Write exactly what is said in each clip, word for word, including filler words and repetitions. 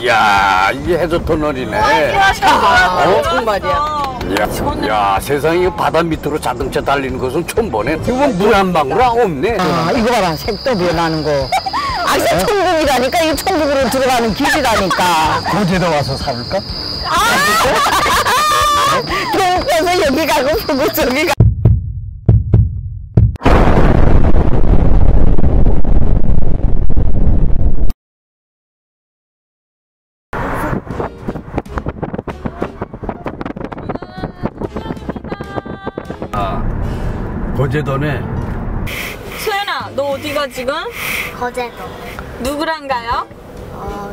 이야, 이게 해저 터널이네. 어? 정말이야. 야, 야, 세상에 바다 밑으로 자동차 달리는 것은 처음 보네. 이건 물 한 방울 없네. 아, 이거 봐라, 색도 변하는 거. 아, 이게 천국이라니까. 이거 천국으로 들어가는 길이라니까. 거제도 와서 살까? 아! 그럼 가서 여기 가고 보고 저기 가. 거제도네. 소연아, 너 어디가 지금? 거제도. 누구랑 가요? 어,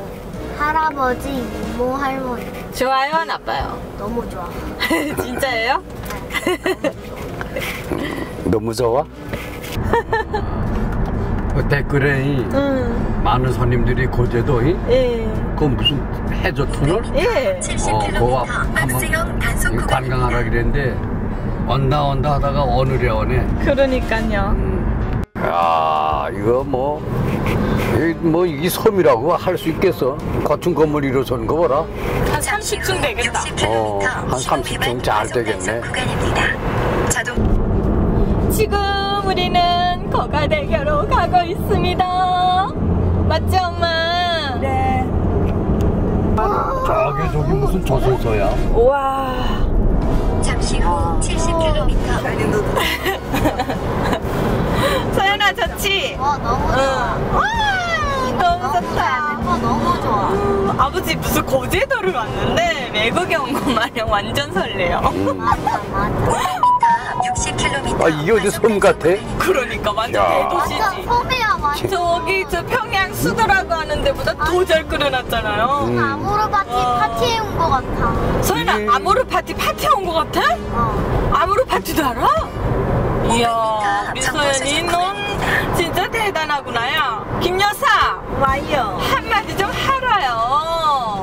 할아버지, 이모, 할머니. 좋아요, 나빠요? 너무 좋아. 진짜예요? 너무 좋아? 그 댓글에 음. 많은 손님들이 거제도, 예. 그 무슨 해저 터널? 예. 어, 그거 한번 관광하라 그랬는데. 온다 온다 하다가 어느려 오네. 그러니까요. 음. 야, 이거 뭐, 이, 뭐, 이 섬이라고 할 수 있겠어. 거친 건물 일호선 거 봐라. 한 삼십 층 되겠다. 어, 한 삼십 층 잘 되겠네. 지금 우리는 거가대교로 가고 있습니다. 맞죠, 엄마? 네. 저기, 저기 무슨 조선소야? 우와. 잠시 후 칠십 킬로미터. 서연아, 좋지? 어, 너무 좋아. 응. 와, 너무, 너무 좋다. 좋아. 너무 좋아. 음, 아버지 무슨 거제도를 왔는데 외국에 온 것 마냥 완전 설레요. 음. 맞아, 맞아. 육십 킬로미터. 아, 이게 어디 섬 같아? 그러니까 완전 대도시지. 완전 섬이야, 완전. 저기 저 평양 수도라고 하는 데보다 더 잘 끌어놨잖아요. 음. 아모르 파티 파티에 온 것 같아. 소연아, 네. 아모르 파티 파티에 온 것 같아? 어. 아모르 파티도 알아? 이야, 우리 소연이 넌 진짜 대단하구나요. 김 여사, 와요. 한마디 좀 하라요.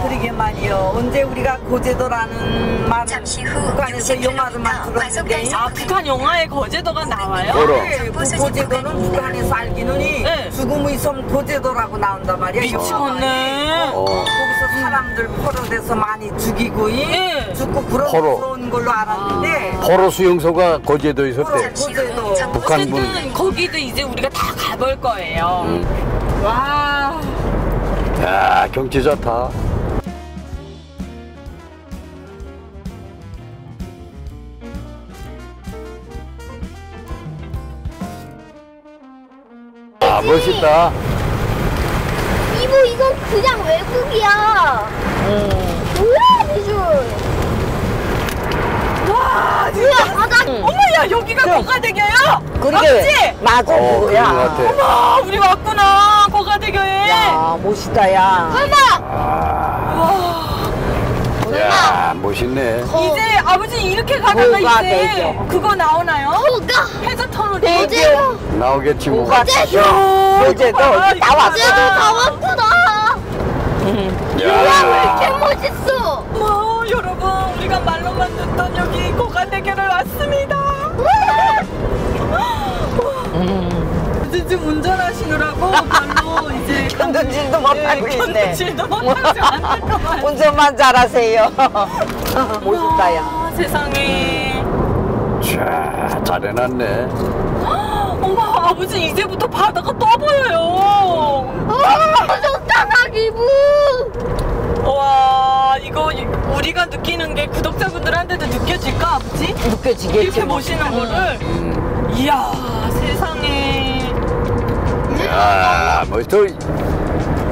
그러게 말이요. 언제 우리가 고제도라는 말을 북한에서 영화로만 들었는데. 아, 북한 영화에 거제도가 나와요? 네, 그 거제도는 북한에서 알기는이 네. 죽음의 섬 거제도라고 나온단 말이야. 미치겠네. 어. 거기서 사람들 포로돼서 많이 죽이고 네. 죽고 그런 무서운 걸로 알았는데. 포로 수용소가 거제도에서 때. 거제도. 북한군. 거기도 이제 우리가 다 가볼 거예요. 음. 와, 야, 경치 좋다. 아, 멋있다. 이모, 이건 그냥 외국이야. 음. 뭐야, 비주얼. 와, 진짜 바닥. 음. 어머야, 여기가 거가대교야? 그러게, 마고야. 어머, 우리 왔구나. 거가대교에. 야, 멋있다, 야. 설마! 아, 와. 야, 멋있네. 거, 이제 아버지 이렇게 가다가 이제 대교. 그거 나오나요? 거가! 해저 터널 대교. 나오겠지, 뭐. 거제도! 거제도! 나왔어! 나왔구나! 야, 왜 이렇게 멋있어! 뭐, 여러분, 우리가 말로만 듣던 여기 거가대교를 왔습니다. 지금 운전하시느라고 별로 이제 견눈질도 못하고 있네. 견눈질도 못하고 안타까워요. 운전만 잘하세요. 멋있다, 야. 세상에. 자, 잘해놨네. 엄마, 아버지 이제부터 바다가 떠보여요. 와, 좋다, 나 기분. 와, 이거 우리가 느끼는 게 구독자분들한테도 느껴질까, 아버지? 느껴지겠지. 이렇게 뭐. 보시는 음. 거를. 음. 이야, 세상에. 야, 뭐, 저,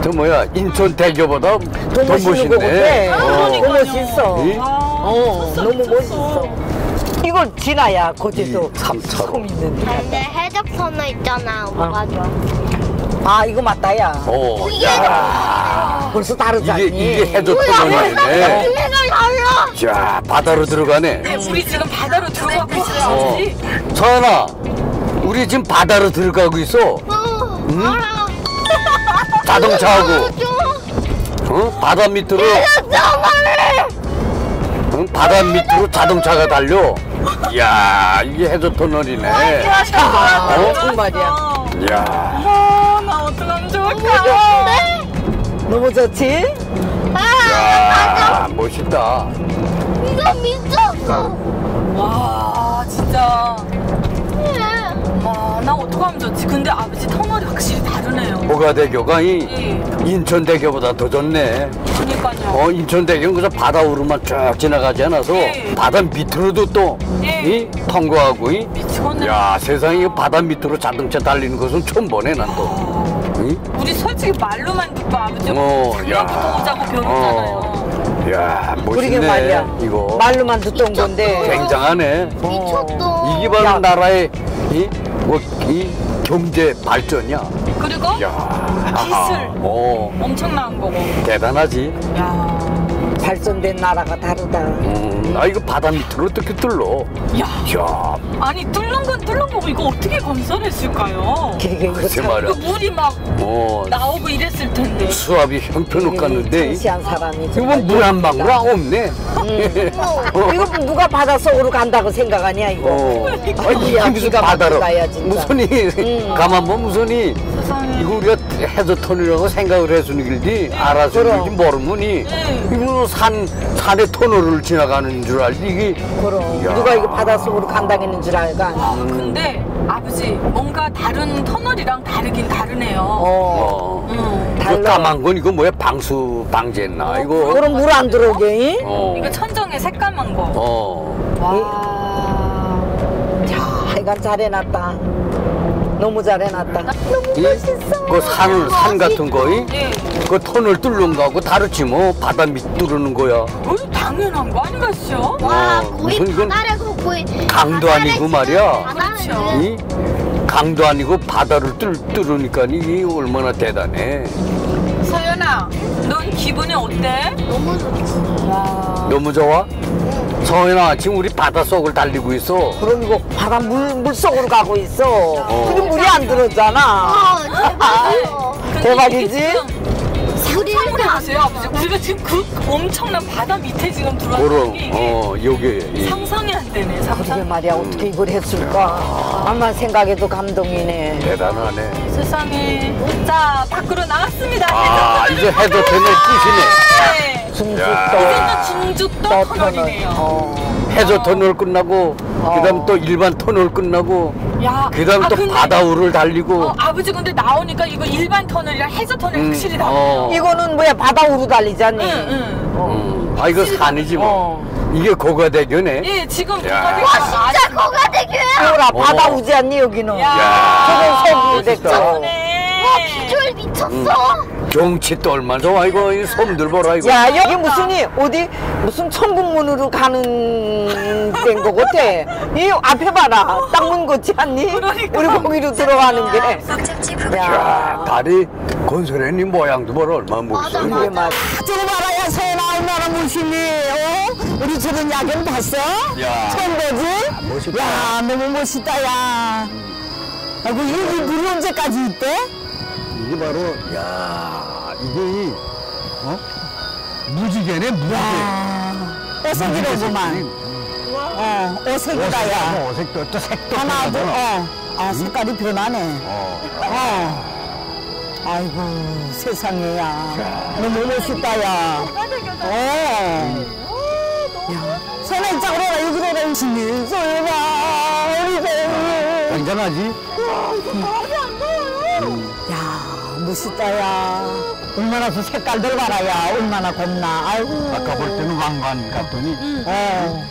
저 뭐야, 인천대교보다 더 멋있네. 너무 멋있어. 어, 너무 멋있어. 이걸 지나야 거제도 삼 차로 있는데. 근데 해적선에 있잖아, 오빠. 아, 이거 맞다, 야. 어, 이게 벌써 다르잖니. 이게 해적선이네. 자, 바다로 들어가네. 우리 지금 바다로 들어가고 있어. 서연아, 우리 지금 바다로 들어가고 있어. 응? 자동차하고 어? 바다 밑으로 응? 바다 밑으로 자동차가 달려. 이야, 이게 해저 터널이네. 어? 정말이야. 이야. 나 어떡하면 좋을까? 너무 좋지? 아, 멋있다. 이거 미쳤어. 와, 진짜. 와, 나 어떻게 하면 좋지? 근데 아버지 터널이 확실히 다르네요. 거가대교가 이 네. 인천대교보다 더 좋네. 그러니까요. 어, 인천대교는 그래서 바다 우르만 쫙 지나가지 않아서 네. 바다 밑으로도 또 네. 이 통과하고 이. 미치겠네. 야, 세상에 바다 밑으로 자동차 달리는 것은 처음 보네, 난 또. 아... 응? 우리 솔직히 말로만 듣고 아버지 어, 작년부터 오자고 배웠잖아요. 어. 야, 멋있네. 말이야. 이거. 말로만 듣던 미쳤어. 건데. 굉장하네. 미쳤어. 이게 바로 나라의 이 뭐 이 경제 발전이야. 그리고 야. 기술 오. 엄청난 거고. 대단하지. 야. 발전된 나라가 다르다. 음, 아 이거 바다 밑으로 어떻게 뚫러? 야. 야. 아니 뚫는 건 뚫는 거고 이거 어떻게 건설했을까요? 그게 이거 참, 그 물이 막 어. 나오고 이랬을 텐데. 수압이 형편없겠는데. 시한 사람이. 이건 물 한 방울 없네. 음. 어. 이거 누가 바다 속으로 간다고 생각하냐 이거. 어. 아니 야, 무슨 바다로? 무슨이 음. 가만 뭐 무슨이? 이거 우리가 해저 터널이라고 생각을 해주는 길지 네. 알아서 그지 모르면이. 네. 이거 산 산의 터널을 지나가는 줄 알지 이게. 그럼 누가 이거 바다 속으로 간다겠는 줄 알까? 음. 근데 아버지 뭔가 다른 터널이랑 다르긴 다르네요. 어. 음. 이거 까만 건 이거 뭐야 방수 방제나 어, 이거. 그럼 물 안 들어오게. 어. 이거 천정에 새까만 거. 어. 와. 자, 이건 잘해놨다. 너무 잘해놨다. 너무 멋있어. 그 산을 산 같은 거이. 네. 그 터널 뚫는 거하고 다르지 뭐 바다 밑 뚫는 거야. 어, 당연한 거 아니겠어? 와, 어, 거의 바다라고 거의 강도 아니고 말이야. 그렇죠. 이 강도 아니고 바다를 뚫 뚫으니까 이 얼마나 대단해. 서연아, 넌 기분이 어때? 너무 좋지. 와. 너무 좋아? 서연아, 지금 우리 바다 속을 달리고 있어. 그럼 이거 바다 물, 물 속으로 가고 있어. 어. 그럼 물이 안 들었잖아. 어, 대박이에요. 대박이지? 상상을 해보세요, 아버지. 우리가 지금 그 엄청난 바다 밑에 지금 들어왔는 게 어, 이게 상상이 안 되네, 상상. 그게 말이야, 음. 어떻게 이걸 했을까? 아마 생각해도 감동이네. 대단하네. 세상에. 자, 밖으로 나왔습니다. 아, 이제 해도 되네, 끝이네. 중죽도. 이제 또 중죽도 터널이네요. 어. 해저 터널 끝나고 어. 그다음 또 일반 터널 끝나고 야. 그다음 아, 또 바다우를 달리고 어, 아버지 근데 나오니까 이거 일반 터널이랑 해저 터널 음. 확실히 다르다. 어. 이거는 뭐야 바다우로 달리잖니. 응, 응. 어. 아 이거 산이지 뭐. 어. 이게 거가대교네. 예 지금 거가대교. 와 진짜 거가대교야. 뭐라 바다우지 않니 여기는. 야. 저건 섬이니까. 와 비주얼 미쳤어. 음. 경치 또 얼마나 좋아 이거 이 섬들 보라 이거. 야 여기 무슨 이 어디 무슨 천국문으로 가는 된 거 같아. 이 앞에 봐라 땅문 같지 않니? 그러니까. 우리 거기로 들어가는 게. 야 다리 건설했니 모양도 보라 얼마나 멋있어. 이게 맞. 저리 봐라야 새나 얼마나 무심히 어? 우리 집은 야경 봤어? 야. 처음 보지? 멋있다. 야 너무 멋있다 야. 아이고 이게 물이 언제까지 있대? 이게 바로 야 이게 어? 무지개네 무지개. 어색이로구만. 어 어색이다야. 어색도 또 색도 하나 둘 어. 아 색깔이 응? 변하네. 어. 어. 아이고 세상에야. 너무 멋있다야. 어. 야. 선생 짝으로라 이거로 당신이 소유가 우리 배. 굉장하지? 멋있다야. 얼마나 그 색깔들 봐라야. 얼마나 겁나. 아이고. 아까 볼 때는 왕관 같더니. 응. 어.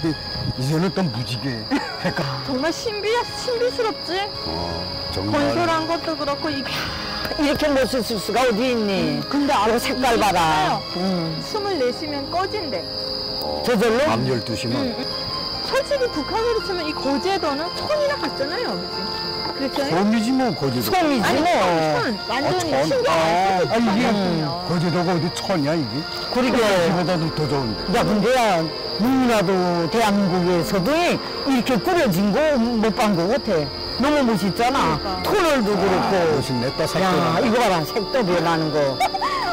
이제는 또 무지개. 색깔. 정말 신비, 신비스럽지? 어. 정말. 건설한 것도 그렇고, 이게. 이렇게 멋있을 수가 어디 있니? 응. 근데 아무 색깔 봐라. 응. 숨을 내쉬면 꺼진대. 어. 저절로? 밤 열두 시면. 응. 솔직히 북한으로 치면 이 거제도는 천이나 갔잖아요, 그치? 섬이지 뭐 거제도. 섬이지 아니, 뭐. 천. 완전히 아, 신기한 아, 아, 이게 음. 거제도가 어디 천이야 이게? 그러게. 거기보다도 더 좋은데. 야 근데 누구라도 대한민국에서도 이렇게 꾸려진 거 못 본 거 같아. 너무 멋있잖아. 그러니까. 터널도 그렇고. 아, 멋있네. 또 색도. 야 이거 봐라 색도 변하는 거.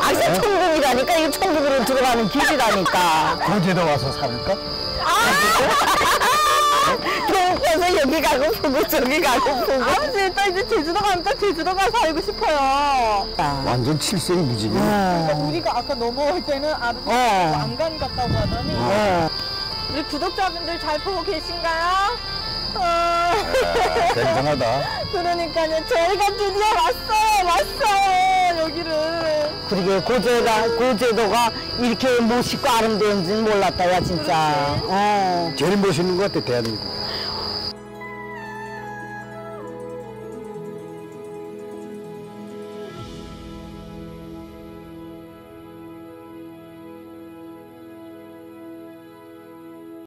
아 이게 천국이라니까. 이거 천국으로 들어가는 길이라니까. 거제도 와서 살까? 아! 왜 여기 가고 보고 저기 가고 보고. 아, 진짜 이제 제주도 가면 딱 제주도 가서 살고 싶어요. 완전 칠생무지네. 그러니까 우리가 아까 넘어올 때는 아버지 안 간 같다고 하더니 에. 우리 구독자분들 잘 보고 계신가요? 아, 굉장하다. 그러니까요. 저희가 드디어 왔어요. 왔어요. 여기를. 그러게 고제가, 고제도가 이렇게 멋있고 아름다운지는 몰랐다. 야 진짜. 어. 제일 멋있는 것 같아 대한민국.